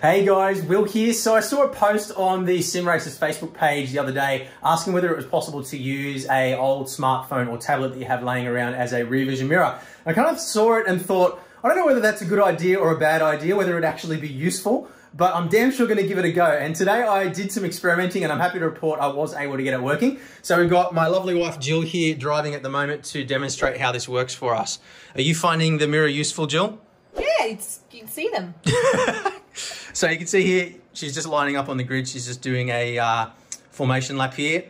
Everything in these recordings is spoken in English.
Hey guys, Will here. So I saw a post on the SimRacers Facebook page the other day asking whether it was possible to use an old smartphone or tablet that you have laying around as a rear vision mirror. I kind of saw it and thought, I don't know whether that's a good idea or a bad idea, whether it'd actually be useful, but I'm damn sure going to give it a go. And today I did some experimenting and I'm happy to report I was able to get it working. So we've got my lovely wife Jill here driving at the moment to demonstrate how this works for us. Are you finding the mirror useful, Jill? Yeah, you can see them. So you can see here, she's just lining up on the grid. She's just doing a formation lap here.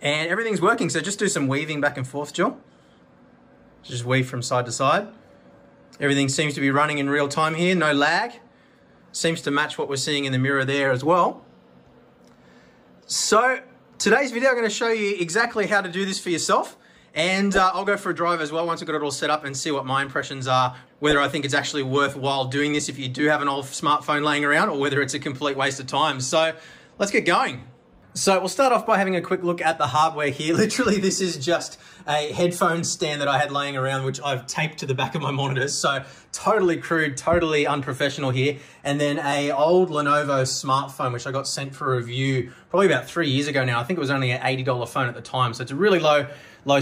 And everything's working. So just do some weaving back and forth, Jill. Just weave from side to side. Everything seems to be running in real time here. No lag. Seems to match what we're seeing in the mirror there as well. So today's video, I'm going to show you exactly how to do this for yourself. And I'll go for a drive as well once I've got it all set up and see what my impressions are, whether I think it's actually worthwhile doing this if you do have an old smartphone laying around or whether it's a complete waste of time. So let's get going. So we'll start off by having a quick look at the hardware here. Literally, this is just a headphone stand that I had laying around, which I've taped to the back of my monitors. So totally crude, totally unprofessional here. And then an old Lenovo smartphone, which I got sent for review probably about 3 years ago now. I think it was only an $80 phone at the time. So it's a really low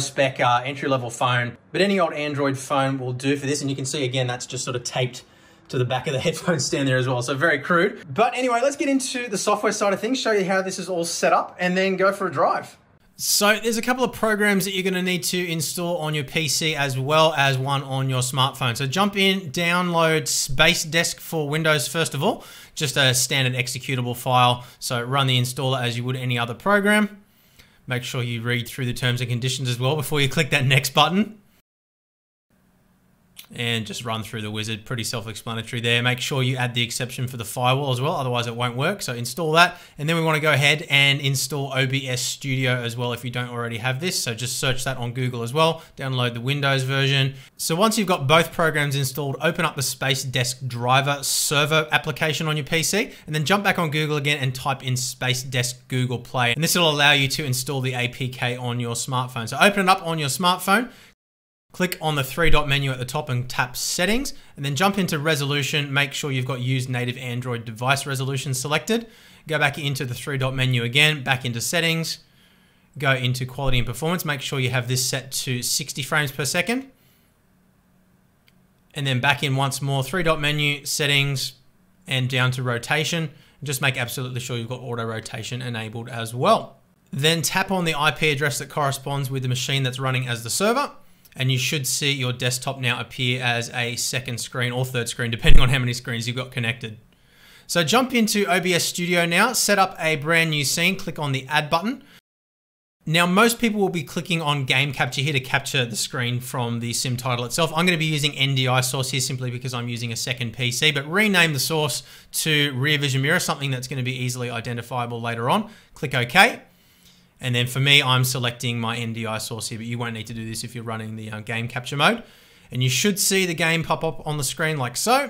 spec entry-level phone. But any old Android phone will do for this. And you can see, again, that's just sort of taped to the back of the headphone stand there as well. So very crude. But anyway, let's get into the software side of things, show you how this is all set up and then go for a drive. So there's a couple of programs that you're going to need to install on your PC as well as one on your smartphone. So jump in, download SpaceDesk for Windows first of all, just a standard executable file. So run the installer as you would any other program. Make sure you read through the terms and conditions as well before you click that next button. And just run through the wizard, pretty self-explanatory there. Make sure you add the exception for the firewall as well, otherwise it won't work. So install that. And then we want to go ahead and install OBS Studio as well if you don't already have this. So just search that on Google as well, download the Windows version. So once you've got both programs installed, open up the SpaceDesk driver server application on your PC and then jump back on Google again and type in SpaceDesk Google Play. And this will allow you to install the APK on your smartphone. So open it up on your smartphone. Click on the three-dot menu at the top and tap settings, and then jump into resolution. Make sure you've got use native Android device resolution selected. Go back into the three-dot menu again, back into settings, go into quality and performance. Make sure you have this set to 60 frames per second. And then back in once more, three-dot menu, settings, and down to rotation. Just make absolutely sure you've got auto rotation enabled as well. Then tap on the IP address that corresponds with the machine that's running as the server. And you should see your desktop now appear as a second screen or third screen, depending on how many screens you've got connected. So jump into OBS Studio now, set up a brand new scene, click on the add button. Now, most people will be clicking on game capture here to capture the screen from the sim title itself. I'm going to be using NDI source here simply because I'm using a second PC, but rename the source to rear vision mirror, something that's going to be easily identifiable later on. Click OK. And then for me, I'm selecting my NDI source here, but you won't need to do this if you're running the game capture mode. And you should see the game pop up on the screen like so.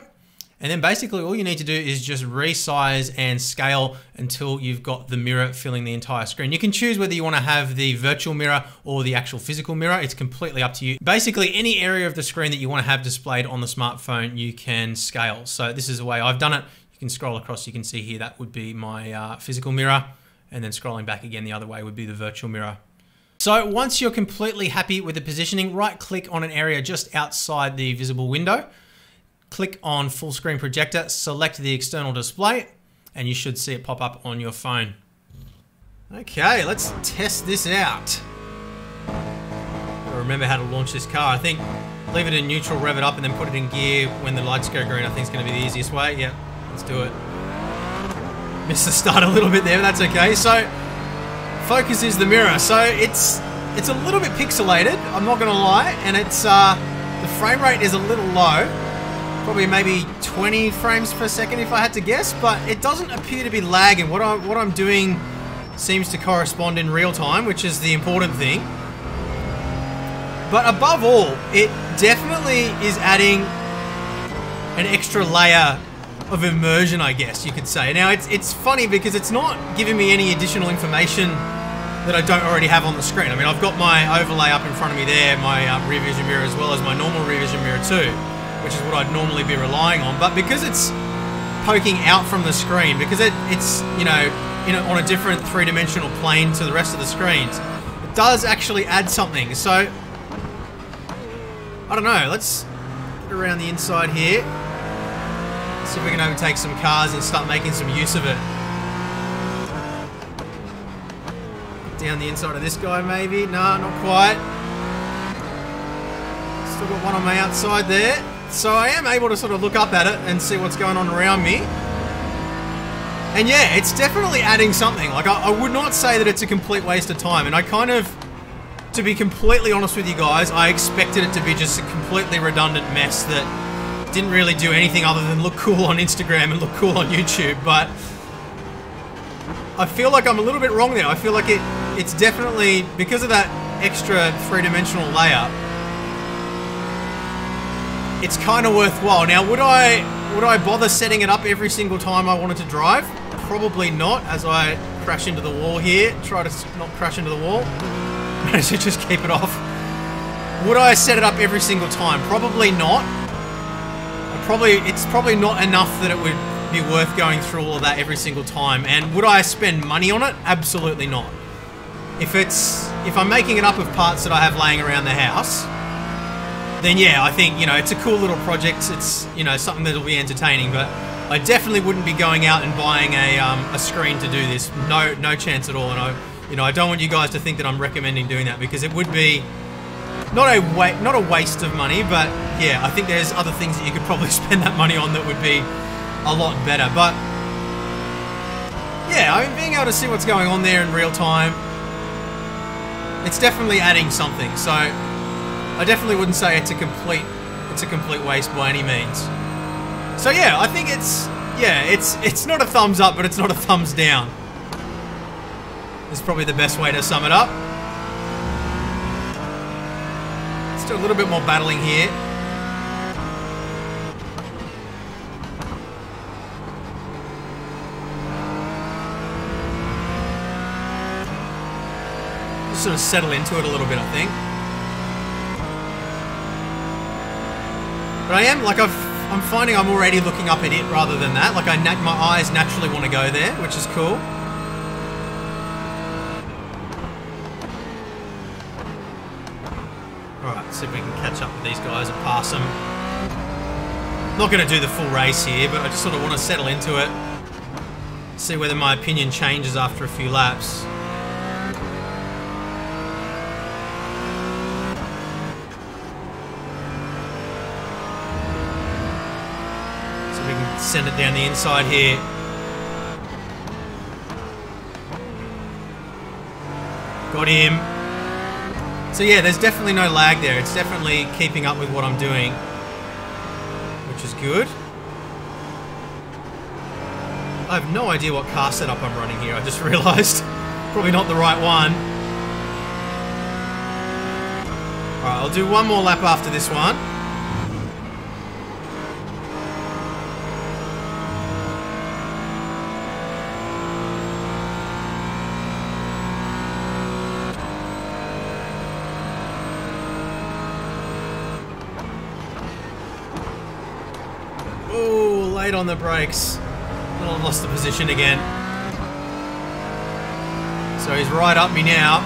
And then basically all you need to do is just resize and scale until you've got the mirror filling the entire screen. You can choose whether you want to have the virtual mirror or the actual physical mirror. It's completely up to you. Basically any area of the screen that you want to have displayed on the smartphone, you can scale. So this is the way I've done it. You can scroll across, you can see here, that would be my physical mirror. And then scrolling back again the other way would be the virtual mirror. So once you're completely happy with the positioning, right click on an area just outside the visible window, click on full screen projector, select the external display, and you should see it pop up on your phone. Okay, let's test this out. Gotta remember how to launch this car. I think leave it in neutral, rev it up, and then put it in gear when the lights go green. I think it's gonna be the easiest way. Yeah, let's do it. Missed the start a little bit there, but that's okay. So focus is the mirror. So it's a little bit pixelated, I'm not gonna lie, and it's the frame rate is a little low, probably maybe 20 frames per second if I had to guess, but it doesn't appear to be lagging. What I'm doing seems to correspond in real time, which is the important thing. But above all, it definitely is adding an extra layer of immersion, I guess you could say. Now it's funny because it's not giving me any additional information that I don't already have on the screen. I mean, I've got my overlay up in front of me there, my rear vision mirror as well as my normal rear vision mirror too, which is what I'd normally be relying on. But because it's poking out from the screen, because it's, you know, on a different three-dimensional plane to the rest of the screens. It does actually add something, so I don't know. Let's get around the inside here. See if we can overtake some cars and start making some use of it. Down the inside of this guy, maybe? No, not quite. Still got one on my outside there. So I am able to sort of look up at it and see what's going on around me. And yeah, it's definitely adding something. Like, I would not say that it's a complete waste of time. And I kind of, to be completely honest with you guys, I expected it to be just a completely redundant mess that didn't really do anything other than look cool on Instagram and look cool on YouTube, but I feel like I'm a little bit wrong there. I feel like it's definitely, because of that extra three-dimensional layer, it's kind of worthwhile. Now, would I bother setting it up every single time I wanted to drive? Probably not, as I crash into the wall here. Try to not crash into the wall. I should just keep it off. Would I set it up every single time? Probably not. It's probably not enough that it would be worth going through all of that every single time. And would I spend money on it? Absolutely not. If I'm making it up of parts that I have laying around the house, then yeah, I think, you know, it's a cool little project. It's, you know, something that'll be entertaining, but I definitely wouldn't be going out and buying a screen to do this. No chance at all. And I don't want you guys to think that I'm recommending doing that, because it would be not a waste of money, but yeah, I think there's other things that you could probably spend that money on that would be a lot better. But yeah, I mean, being able to see what's going on there in real time, it's definitely adding something. So I definitely wouldn't say it's a complete waste by any means. So yeah, I think it's not a thumbs up, but it's not a thumbs down. It's probably the best way to sum it up. A little bit more battling here. Just sort of settle into it a little bit, I think. But I am, like, I'm finding I'm already looking up at it rather than that. Like, my eyes naturally want to go there, which is cool. See if we can catch up with these guys and pass them. Not going to do the full race here, but I just sort of want to settle into it. See whether my opinion changes after a few laps. So we can send it down the inside here. Got him. So yeah, there's definitely no lag there. It's definitely keeping up with what I'm doing, which is good. I have no idea what car setup I'm running here. I just realized. Probably not the right one. All right, I'll do one more lap after this one. On the brakes. Well, I lost the position again. So he's right up me now.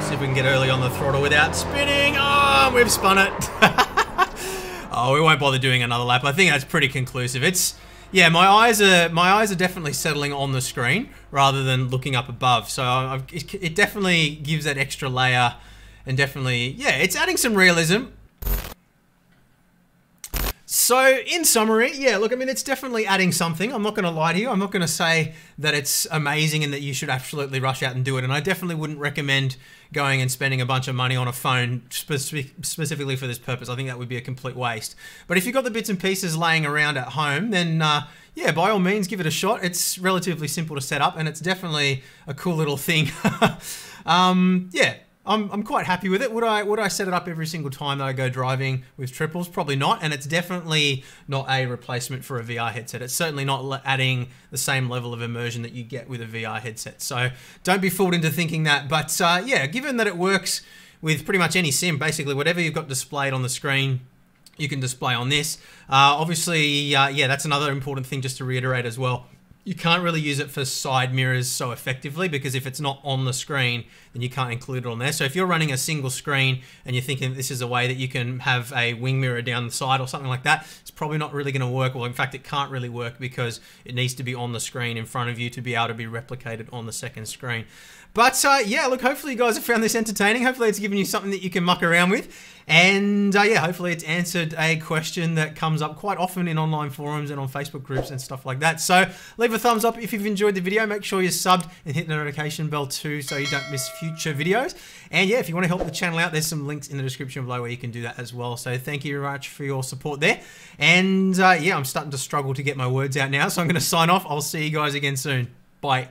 See if we can get early on the throttle without spinning. Oh, we've spun it. Oh, we won't bother doing another lap. I think that's pretty conclusive. It's, yeah, my eyes are definitely settling on the screen rather than looking up above. So it definitely gives that extra layer, and definitely, yeah, it's adding some realism. So in summary, yeah, look, I mean, it's definitely adding something. I'm not going to lie to you. I'm not going to say that it's amazing and that you should absolutely rush out and do it. And I definitely wouldn't recommend going and spending a bunch of money on a phone specifically for this purpose. I think that would be a complete waste. But if you've got the bits and pieces laying around at home, then yeah, by all means, give it a shot. It's relatively simple to set up, and it's definitely a cool little thing. Yeah. I'm quite happy with it. Would I set it up every single time that I go driving with triples? Probably not, and it's definitely not a replacement for a VR headset. It's certainly not adding the same level of immersion that you get with a VR headset. So don't be fooled into thinking that. But yeah, given that it works with pretty much any sim, basically whatever you've got displayed on the screen, you can display on this. Obviously, yeah, that's another important thing just to reiterate as well. You can't really use it for side mirrors so effectively, because if it's not on the screen, then you can't include it on there. So if you're running a single screen and you're thinking this is a way that you can have a wing mirror down the side or something like that, it's probably not really gonna work. Well, in fact, it can't really work because it needs to be on the screen in front of you to be able to be replicated on the second screen. But yeah, look, hopefully you guys have found this entertaining. Hopefully it's given you something that you can muck around with. And yeah, hopefully it's answered a question that comes up quite often in online forums and on Facebook groups and stuff like that. So leave a thumbs up if you've enjoyed the video. Make sure you're subbed and hit the notification bell too, so you don't miss future videos. And yeah, if you want to help the channel out, there's some links in the description below where you can do that as well. So thank you very much for your support there. And yeah, I'm starting to struggle to get my words out now, so I'm going to sign off. I'll see you guys again soon. Bye.